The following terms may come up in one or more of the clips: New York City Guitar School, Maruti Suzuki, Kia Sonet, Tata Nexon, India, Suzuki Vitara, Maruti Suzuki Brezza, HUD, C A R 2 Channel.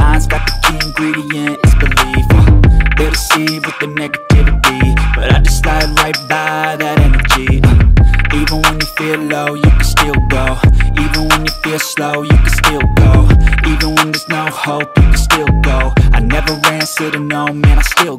mind's got the key ingredient, it's belief. They deceive with the negativity, but I just slide right by that energy. Even when you feel low, you can still go. Even when you feel slow, you can still go. Even when there's no hope, you can still go. I never answer to no, man, I still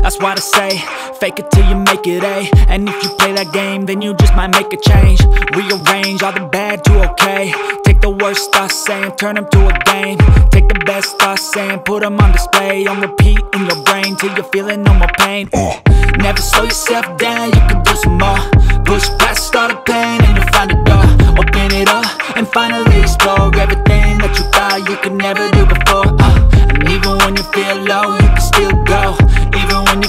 That's why they say, fake it till you make it, A. And if you play that game, then you just might make a change. Rearrange all the bad to okay. Take the worst thoughts saying, turn them to a game. Take the best thoughts saying, put them on display. On repeat in your brain till you're feeling no more pain. Never slow yourself down, you can do some more. Push past all the pain and you'll find a door. Open it up and finally explore everything that you thought you could never do before. And even when you feel low, you can still go. Even when you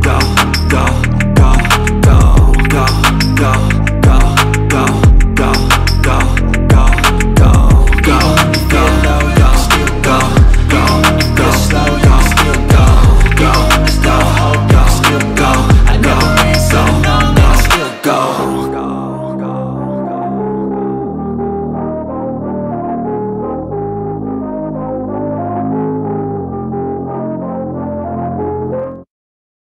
go, go, go, go, go, go, go, go, go, go, go, go, go. Even when you feel low, you can still go. Even when you feel slow, you can still go.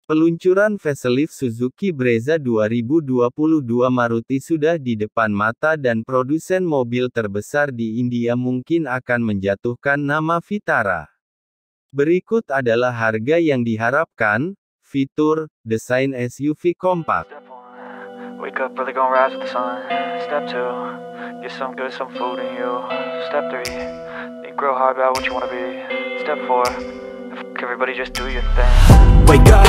Peluncuran facelift Suzuki Brezza 2022 Maruti sudah di depan mata dan produsen mobil terbesar di India mungkin akan menjatuhkan nama Vitara. Berikut adalah harga yang diharapkan, fitur, desain SUV kompak. Wake up, really gonna rise with the sun. Step 2, get some good, some food in you. Step 3, think real hard about what you wanna be. Step 4, everybody just do your thing. Wake up,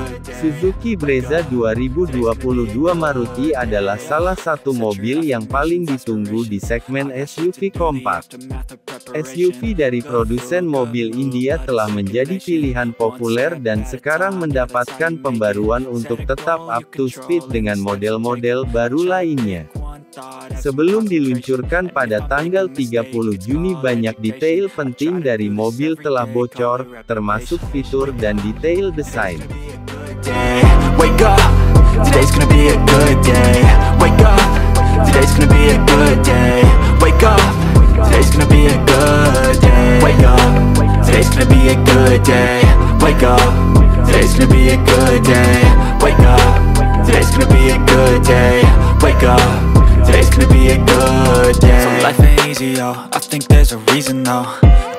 Suzuki Brezza 2022 Maruti adalah salah satu mobil yang paling ditunggu di segmen SUV kompak. SUV dari produsen mobil India telah menjadi pilihan populer dan sekarang mendapatkan pembaruan untuk tetap up to speed dengan model-model baru lainnya. Sebelum diluncurkan pada tanggal 30 Juni banyak detail penting dari mobil telah bocor, termasuk fitur dan detail desain. Wake up, today's gonna be a good day. Wake up, today's gonna be a good day. Wake up, today's gonna be a good day. Wake up, today's gonna be a good day. Wake up, today's gonna be a good day. Wake up, today's gonna be a good day. Wake up. Today's gonna be a good day. So life ain't easy, yo. I think there's a reason, though.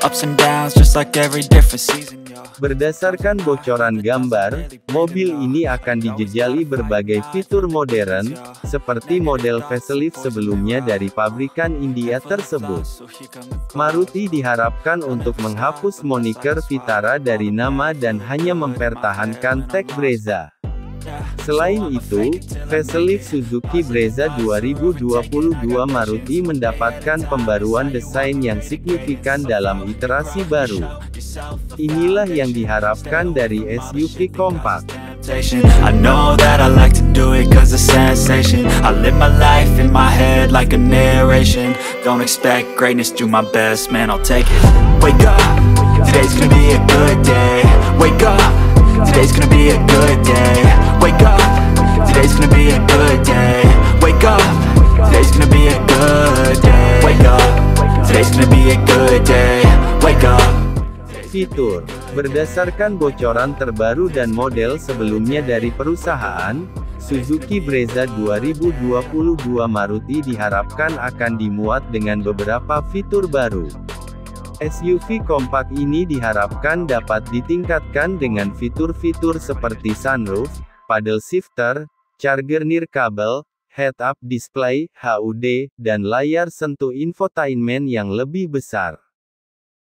Ups and downs, just like every different season, yo. Berdasarkan bocoran gambar, mobil ini akan dijejali berbagai fitur modern, seperti model facelift sebelumnya dari pabrikan India tersebut. Maruti diharapkan untuk menghapus moniker Vitara dari nama dan hanya mempertahankan tag Brezza. Selain itu, facelift Suzuki Brezza 2022 Maruti mendapatkan pembaruan desain yang signifikan dalam iterasi baru. Inilah yang diharapkan dari SUV kompak. expectation. I know that I like to do it cause it's sensation. I live my life in my head like a narration. Don't expect greatness, do my best, man, I'll take it. Wake up, today's gonna be a good day. Wake up, today's gonna be a good day. Wake up, today's gonna be a good day. Wake up, today's gonna be a good day. Wake up, today's gonna be a good day. Wake up. Fitur. Berdasarkan bocoran terbaru dan model sebelumnya dari perusahaan, Suzuki Brezza 2022 Maruti diharapkan akan dimuat dengan beberapa fitur baru. SUV kompak ini diharapkan dapat ditingkatkan dengan fitur-fitur seperti sunroof, paddle shifter, charger nirkabel, head-up display, HUD, dan layar sentuh infotainment yang lebih besar.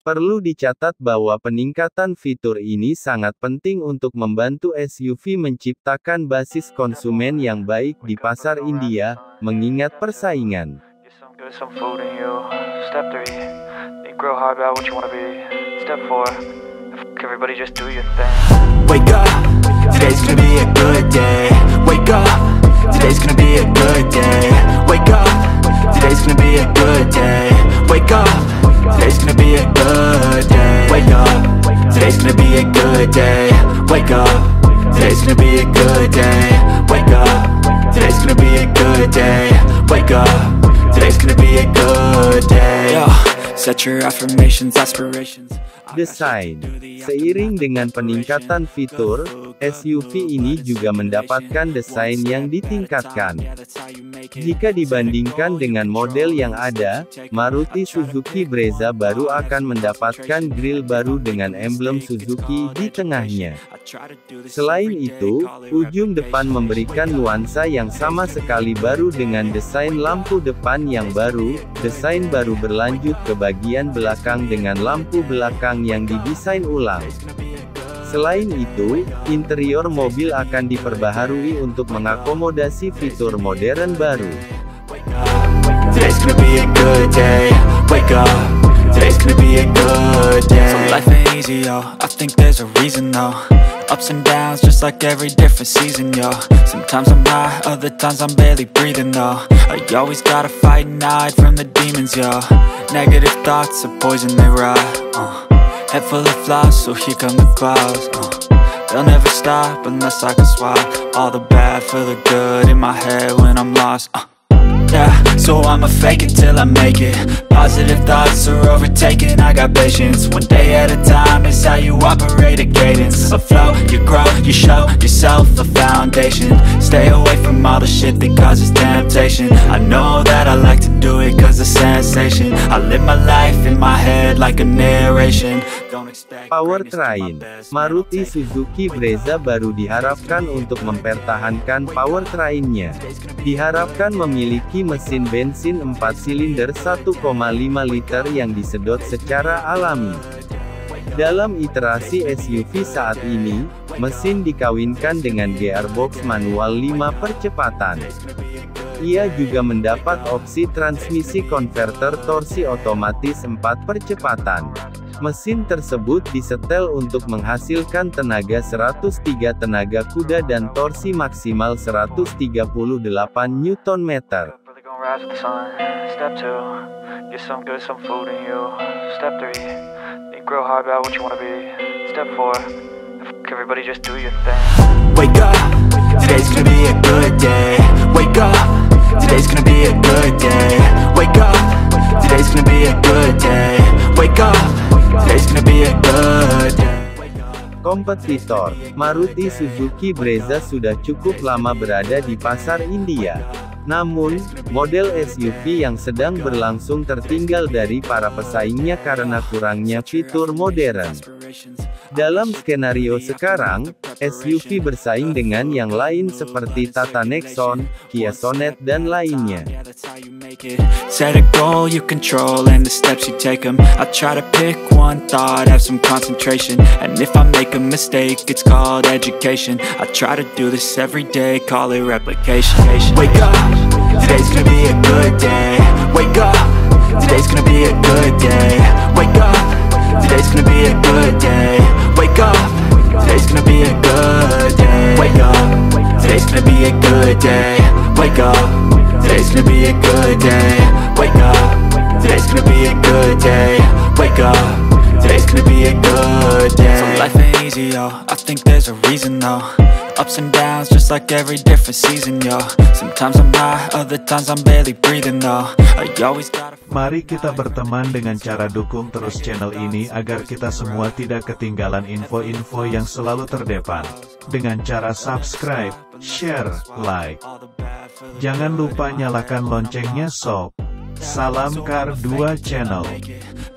Perlu dicatat bahwa peningkatan fitur ini sangat penting untuk membantu SUV menciptakan basis konsumen yang baik di pasar India, mengingat persaingan. Today's gonna be a good day. Wake up. Today's gonna be a good day. Wake up. Today's gonna be a good day. Wake up. Today's gonna be a good day. Wake up. Today's gonna be a good day. Yo, set your affirmations, aspirations. Desain. Seiring dengan peningkatan fitur, SUV ini juga mendapatkan desain yang ditingkatkan. Jika dibandingkan dengan model yang ada, Maruti Suzuki Brezza baru akan mendapatkan grill baru dengan emblem Suzuki di tengahnya. Selain itu, ujung depan memberikan nuansa yang sama sekali baru dengan desain lampu depan yang baru. Desain baru berlanjut ke bagian belakang dengan lampu belakang yang didesain ulang. Selain itu, interior mobil akan diperbaharui untuk mengakomodasi fitur modern baru. Head full of flies, so here come the clouds. They'll never stop unless I can swap all the bad for the good in my head when I'm lost. Yeah, so I'ma fake it till I make it. Positive thoughts are overtaken, I got patience. One day at a time, it's how you operate a cadence. A flow, you grow, you show yourself a foundation. Stay away from all the shit that causes temptation. I know that I like to do it cause it's sensation. I live my life in my head like a narration. Powertrain. Maruti Suzuki Brezza baru diharapkan untuk mempertahankan powertrainnya. Diharapkan memiliki mesin bensin 4 silinder 1,5 liter yang disedot secara alami. Dalam iterasi SUV saat ini, mesin dikawinkan dengan gearbox manual 5 percepatan. Ia juga mendapat opsi transmisi konverter torsi otomatis 4 percepatan. Mesin tersebut disetel untuk menghasilkan tenaga 103 tenaga kuda dan torsi maksimal 138 Nm. Wake up, today's gonna be a good day. Wake up, today's gonna be a good day. Wake up, today's gonna be a good day. Wake up. Today's gonna be a good day. Kompetitor. Maruti Suzuki Brezza sudah cukup lama berada di pasar India. Namun, model SUV yang sedang berlangsung tertinggal dari para pesaingnya karena kurangnya fitur modern. Dalam skenario sekarang, SUV bersaing dengan yang lain seperti Tata Nexon, Kia Sonet, dan lainnya. Set a goal you control and the steps you take them. I try to pick one thought, have some concentration. And if I make a mistake, it's called education. I try to do this every day, call it replication. Wake up, today's gonna be a good day. Wake up, today's gonna be a good day. Wake up, today's gonna be a good day. Wake up, today's gonna be a good day. Wake up. good day. Wake up, today's gonna be a good day. Wake up, today's gonna be a good day. Wake up, today's gonna be a good day. So life ain't easy, yo, I think there's a reason though. Ups and downs, just like every different season, yo. Sometimes I'm high, other times I'm barely breathing though. I always gotta... Mari kita berteman dengan cara dukung terus channel ini agar kita semua tidak ketinggalan info-info yang selalu terdepan. Dengan cara subscribe, share, like. Jangan lupa nyalakan loncengnya sob. Salam Kar 2 Channel.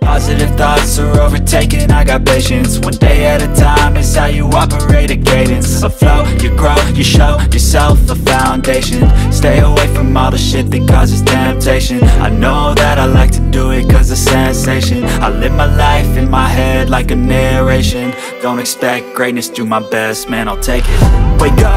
Positive thoughts are overtaken, I got patience. One day at a time is how you operate a cadence. A flow, you grow, you show yourself a foundation. Stay away from all the shit that causes temptation. I know that I like to do it cause it's sensation. I live my life in my head like a narration. Don't expect greatness, do my best, man, I'll take it. Wake up,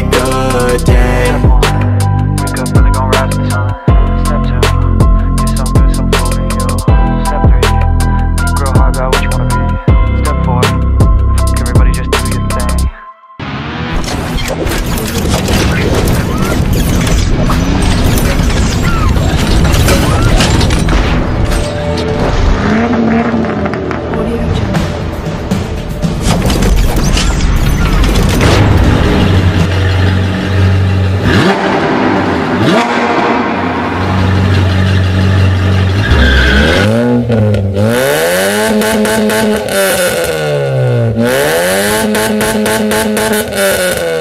a good day. Wake up, really gonna rise to the sun.